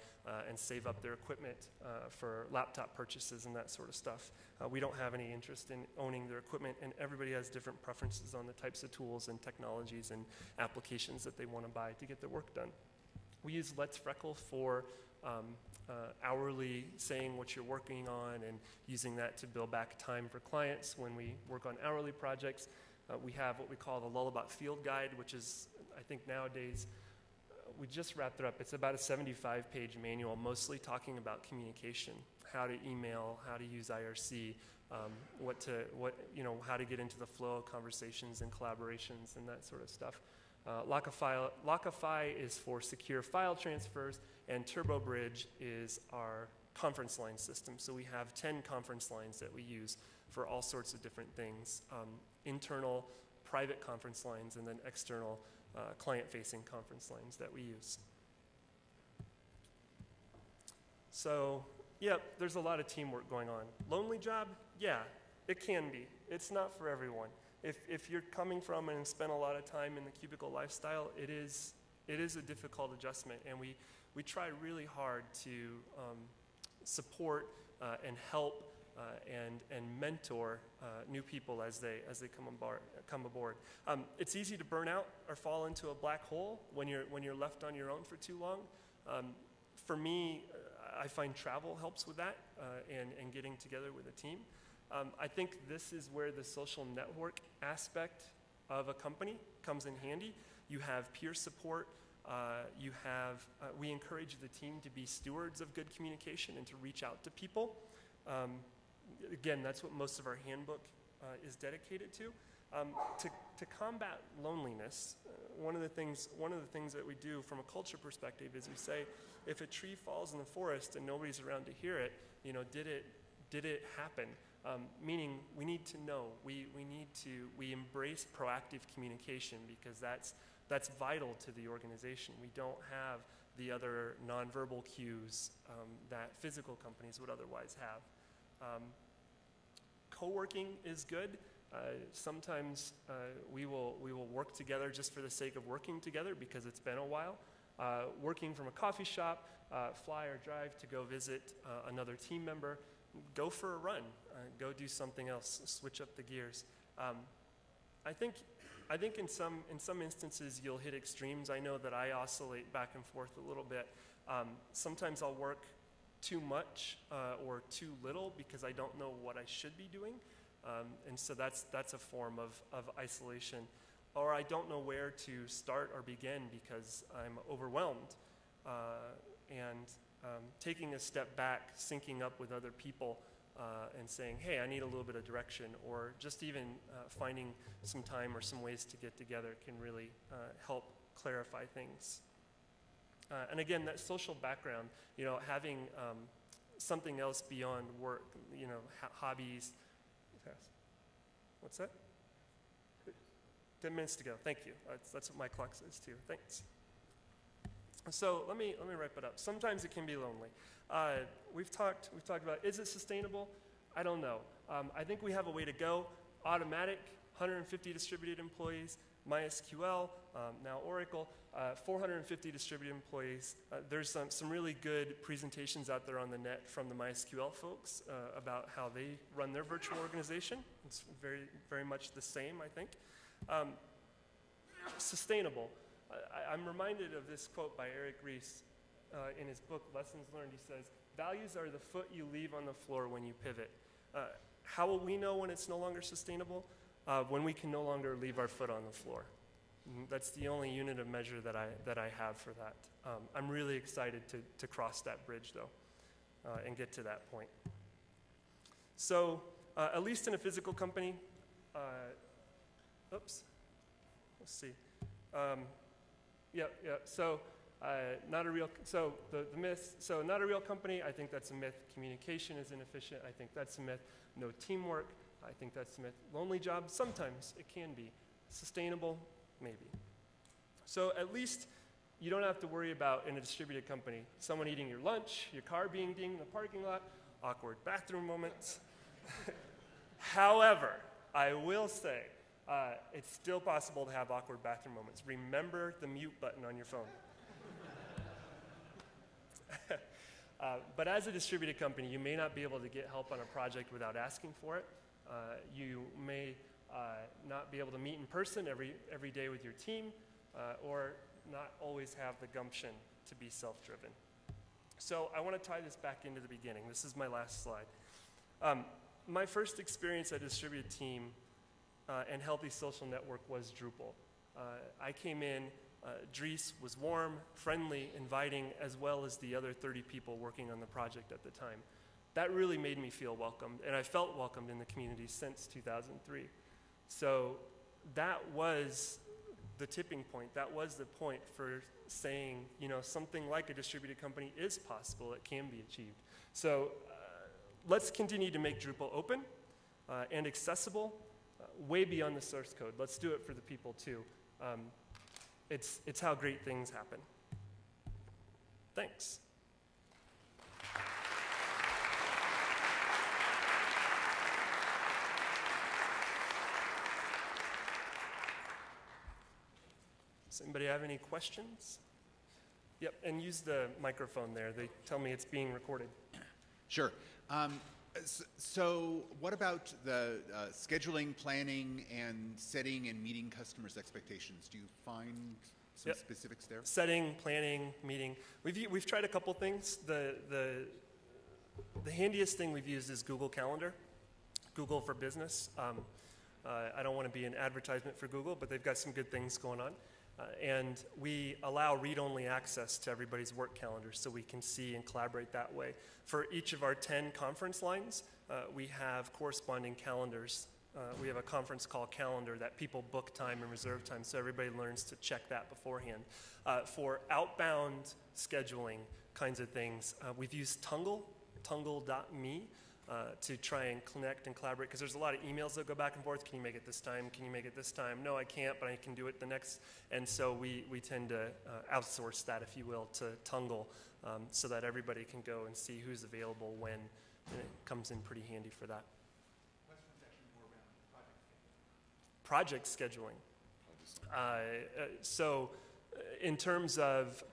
and save up their equipment for laptop purchases and that sort of stuff. We don't have any interest in owning their equipment, and everybody has different preferences on the types of tools and technologies and applications that they want to buy to get their work done. We use Let's Freckle for hourly saying what you're working on and using that to bill back time for clients when we work on hourly projects. We have what we call the Lullabot Field Guide, which is, I think nowadays, we just wrapped it up. It's about a 75-page manual, mostly talking about communication, how to email, how to use IRC, how to get into the flow of conversations and collaborations and that sort of stuff. Lockify is for secure file transfers, and TurboBridge is our conference line system. So we have 10 conference lines that we use for all sorts of different things, internal private conference lines and then external client-facing conference lines that we use. So, yeah, there's a lot of teamwork going on. Lonely job? Yeah, it can be. It's not for everyone. If you're coming from and spent a lot of time in the cubicle lifestyle, it is a difficult adjustment, and we try really hard to support and help and mentor new people as they come aboard. It's easy to burn out or fall into a black hole when you're left on your own for too long. For me, I find travel helps with that and getting together with a team. I think this is where the social network aspect of a company comes in handy. You have peer support. We encourage the team to be stewards of good communication and to reach out to people. Again, that's what most of our handbook is dedicated to. To combat loneliness, one of the things that we do from a culture perspective is we say, if a tree falls in the forest and nobody's around to hear it, you know, did it happen? Meaning we need to know, we embrace proactive communication because that's vital to the organization. We don't have the other nonverbal cues that physical companies would otherwise have. Co-working is good. Sometimes we will work together just for the sake of working together because it's been a while. Working from a coffee shop, fly or drive to go visit another team member, go for a run, go do something else, switch up the gears. I think in some instances you'll hit extremes. I know that I oscillate back and forth a little bit. Sometimes I'll work too much or too little because I don't know what I should be doing, and so that's a form of isolation. Or I don't know where to start or begin because I'm overwhelmed, and taking a step back, syncing up with other people, and saying, hey, I need a little bit of direction, or just even finding some time or some ways to get together can really help clarify things. And again, that social background, you know, having something else beyond work, you know, hobbies. What's that? 10 minutes to go, thank you. That's what my clock says too, thanks. So let me wrap it up. Sometimes it can be lonely. We've talked about, is it sustainable? I don't know. I think we have a way to go. Automatic, 150 distributed employees, MySQL, now Oracle, 450 distributed employees. There's some really good presentations out there on the net from the MySQL folks about how they run their virtual organization. It's very, very much the same, I think. Sustainable. I'm reminded of this quote by Eric Ries in his book, Lessons Learned. He says, Values are the foot you leave on the floor when you pivot. How will we know when it's no longer sustainable? When we can no longer leave our foot on the floor. That's the only unit of measure that I have for that. I'm really excited to cross that bridge, though, and get to that point. So at least in a physical company, let's see. So the myth, so not a real company, I think that's a myth. Communication is inefficient, I think that's a myth. No teamwork, I think that's a myth. Lonely job, sometimes it can be. Sustainable, maybe. So at least you don't have to worry about, in a distributed company, someone eating your lunch, your car being dinged in the parking lot, awkward bathroom moments. However, I will say, it's still possible to have awkward bathroom moments. Remember the mute button on your phone. But as a distributed company, you may not be able to get help on a project without asking for it. You may not be able to meet in person every day with your team, or not always have the gumption to be self-driven. So I want to tie this back into the beginning. This is my last slide. My first experience at a distributed team and healthy social network was Drupal. I came in. Dries was warm, friendly, inviting, as well as the other 30 people working on the project at the time. That really made me feel welcomed, and I felt welcomed in the community since 2003. So that was the tipping point. That was the point for saying, you know, something like a distributed company is possible. It can be achieved. So let's continue to make Drupal open and accessible way beyond the source code. Let's do it for the people, too. It's how great things happen. Thanks. Does anybody have any questions? Yep, and use the microphone there. They tell me it's being recorded. Sure. So what about the scheduling, planning, and setting and meeting customers' expectations? Do you find some specifics there? Setting, planning, meeting. We've tried a couple things. The handiest thing we've used is Google Calendar, Google for Business. I don't want to be an advertisement for Google, but they've got some good things going on. And we allow read-only access to everybody's work calendar so we can see and collaborate that way. For each of our 10 conference lines, we have corresponding calendars. We have a conference call calendar that people book time and reserve time, so everybody learns to check that beforehand. For outbound scheduling kinds of things, we've used Tungle, Tungle.me. To try and connect and collaborate, because there's a lot of emails that go back and forth. Can you make it this time? Can you make it this time? No, I can't, but I can do it the next. And so we tend to outsource that, if you will, to Tungle, so that everybody can go and see who's available when, and it comes in pretty handy for that. Questions actually more around project scheduling. So in terms of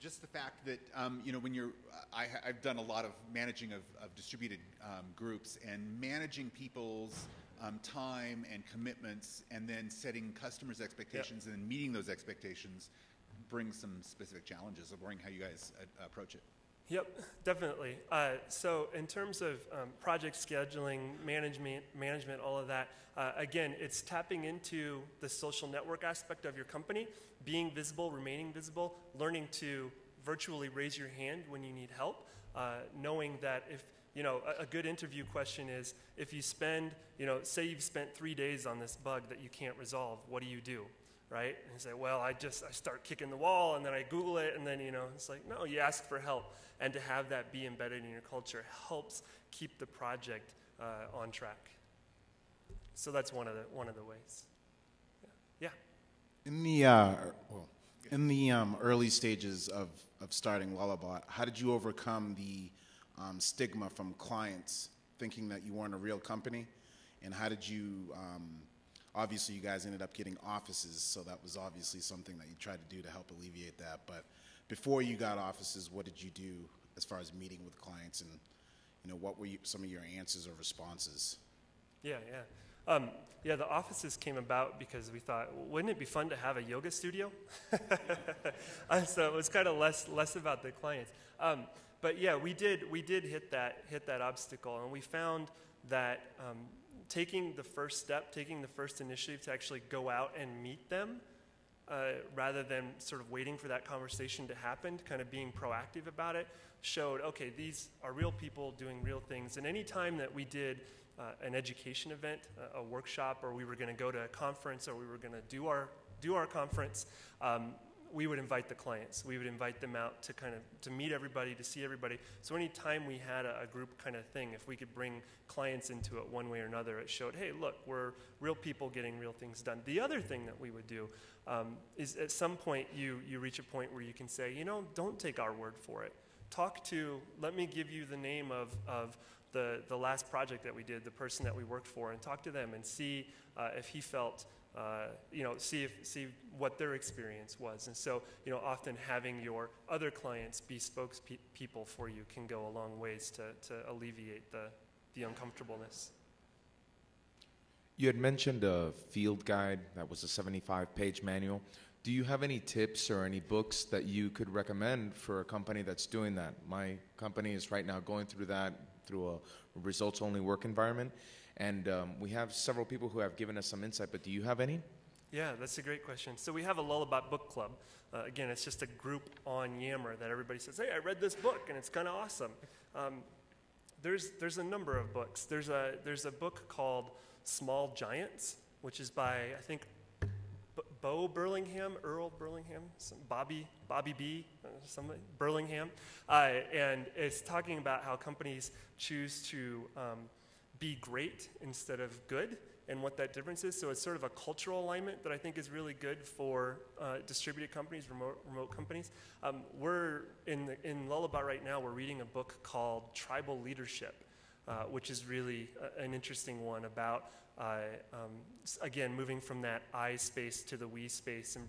just the fact that, you know, when you're, I've done a lot of managing of distributed groups, and managing people's time and commitments, and then setting customers' expectations and then meeting those expectations brings some specific challenges. I'm wondering how you guys approach it. Yep, definitely. So in terms of project scheduling, management, all of that, again, it's tapping into the social network aspect of your company, being visible, remaining visible, learning to virtually raise your hand when you need help, knowing that if, you know, a good interview question is, if you spend, you know, say you've spent 3 days on this bug that you can't resolve, what do you do? Right? And you say, well, I start kicking the wall, and then I Google it, and then, you know, it's like, no, you ask for help. And to have that be embedded in your culture helps keep the project on track. So that's one of the ways. Yeah. In the early stages of starting Lullabot, how did you overcome the stigma from clients thinking that you weren't a real company? And how did you obviously, you guys ended up getting offices, so that was obviously something that you tried to do to help alleviate that. But before you got offices, what did you do as far as meeting with clients, and, you know, what were some of your answers or responses? Yeah, yeah. Yeah, the offices came about because we thought, wouldn't it be fun to have a yoga studio? So it was kind of less about the clients. But yeah, we did hit that obstacle, and we found that taking the first step, taking the first initiative to actually go out and meet them, rather than sort of waiting for that conversation to happen, kind of being proactive about it, showed, okay, these are real people doing real things. And any time that we did an education event, a workshop, or we were going to go to a conference, or we were going to do our conference, we would invite the clients. We would invite them out to kind of to meet everybody, to see everybody. So any time we had a group kind of thing, if we could bring clients into it one way or another, it showed, hey, look, we're real people getting real things done. The other thing that we would do is at some point you reach a point where you can say, you know, don't take our word for it. Talk to, let me give you the name of the last project that we did, the person that we worked for, and talk to them and see if he felt you know, see what their experience was. And so, you know, often having your other clients be spokespeople for you can go a long ways to alleviate the uncomfortableness. You had mentioned a field guide that was a 75-page manual. Do you have any tips or any books that you could recommend for a company that's doing that? My company is right now going through that through a results-only work environment. And we have several people who have given us some insight, but do you have any? Yeah, that's a great question. So we have a Lullabot book club. Again, it's just a group on Yammer that everybody says, hey, I read this book, and it's kind of awesome. There's a number of books. There's a book called Small Giants, which is by, I think, Bo Burlingham, Earl Burlingham, Bobby B, somebody, Burlingham. And it's talking about how companies choose to be great instead of good, and what that difference is. So it's sort of a cultural alignment that I think is really good for distributed companies, remote companies. We're in Lullabot right now. We're reading a book called Tribal Leadership, which is really an interesting one about again moving from that I space to the we space and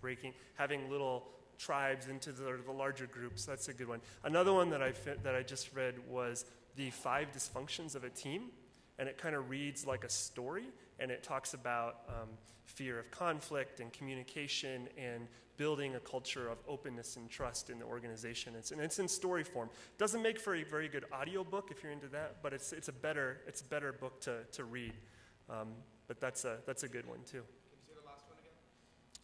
having little tribes into the larger groups. That's a good one. Another one that I just read was the 5 Dysfunctions of a Team. And it kind of reads like a story, and it talks about fear of conflict and communication and building a culture of openness and trust in the organization. And it's in story form. Doesn't make for a very good audio book if you're into that, but it's a better book to read. But that's a good one too. Can you say the last one again?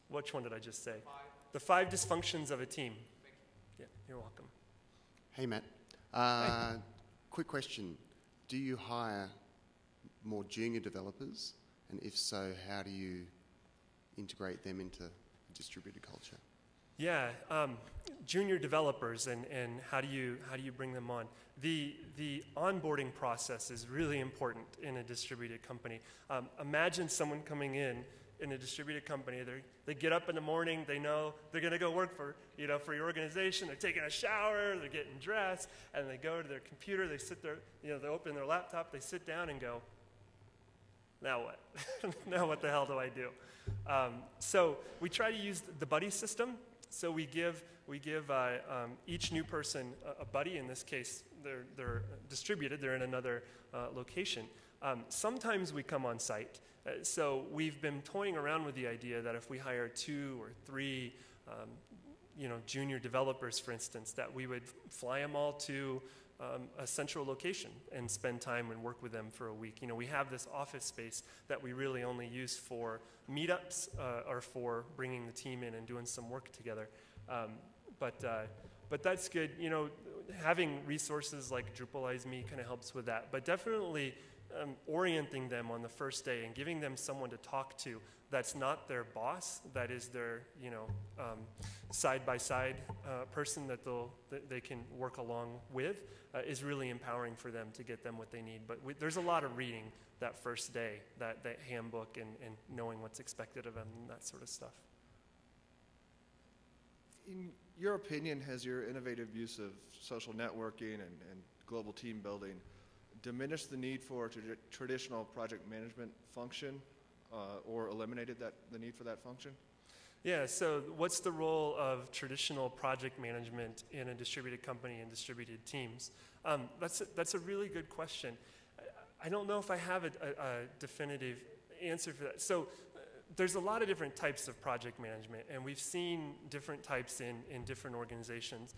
Which one did I just say? 5. The 5 Dysfunctions of a Team. Thank you. Yeah, you're welcome. Hey Matt, hey. Quick question: do you hire more junior developers, and if so, how do you integrate them into distributed culture? Yeah, junior developers, and how do you bring them on? The onboarding process is really important in a distributed company. Imagine someone coming in a distributed company. They get up in the morning, they know they're going to go work for your organization. They're taking a shower, they're getting dressed, and they go to their computer. They sit there, they open their laptop, they sit down and go, now what? Now what the hell do I do? So we try to use the buddy system. So we give each new person a buddy. In this case, they're distributed. They're in another location. Sometimes we come on site. So we've been toying around with the idea that if we hire 2 or 3, junior developers, for instance, that we would fly them all to a central location and spend time and work with them for a week. You know, we have this office space that we really only use for meetups or for bringing the team in and doing some work together. But that's good. You know, having resources like Drupalize.me kind of helps with that. But definitely orienting them on the first day and giving them someone to talk to that's not their boss, that is their side-by-side person that they can work along with, is really empowering for them to get them what they need. But there's a lot of reading that first day, that handbook, and knowing what's expected of them and that sort of stuff. In your opinion, has your innovative use of social networking and global team building diminished the need for traditional project management function? Or eliminated the need for that function? Yeah, so what's the role of traditional project management in a distributed company and distributed teams? That's a really good question. I don't know if I have a definitive answer for that. So there's a lot of different types of project management, and we've seen different types in different organizations.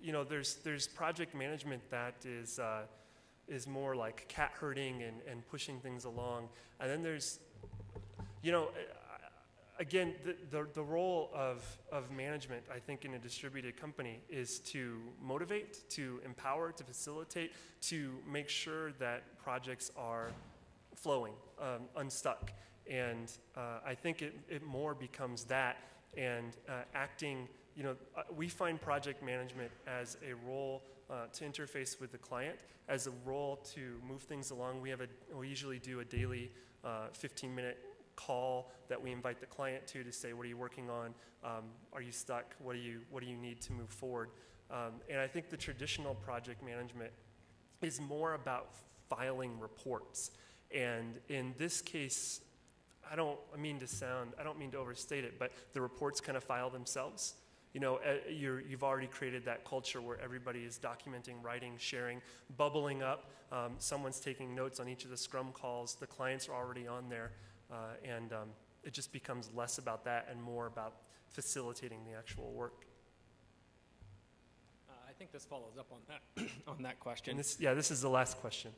You know, there's project management that is more like cat herding and pushing things along. And then there's, you know, again, the role of management, I think, in a distributed company is to motivate, to empower, to facilitate, to make sure that projects are flowing, unstuck. And I think it more becomes that, and acting, you know, we find project management as a role to interface with the client, as a role to move things along. We usually do a daily 15-minute call that we invite the client to say, what are you working on? Are you stuck? What do you need to move forward? And I think the traditional project management is more about filing reports. And in this case, I don't mean to overstate it, but the reports kind of file themselves. You know, you've already created that culture where everybody is documenting, writing, sharing, bubbling up. Someone's taking notes on each of the Scrum calls. The clients are already on there. And it just becomes less about that and more about facilitating the actual work. I think this follows up on that on that question. This is the last question.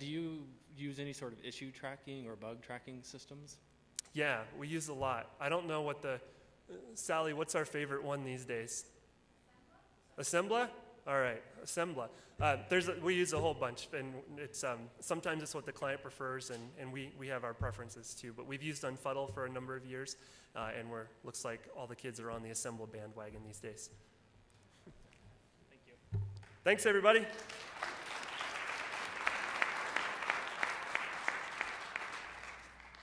Do you use any sort of issue tracking or bug tracking systems? Yeah, we use a lot. I don't know what the Sally, what's our favorite one these days? Assembla? All right, Assembla. We use a whole bunch, and it's sometimes it's what the client prefers, and we have our preferences too. But we've used Unfuddle for a number of years, and looks like all the kids are on the Assembla bandwagon these days. Thank you. Thanks, everybody.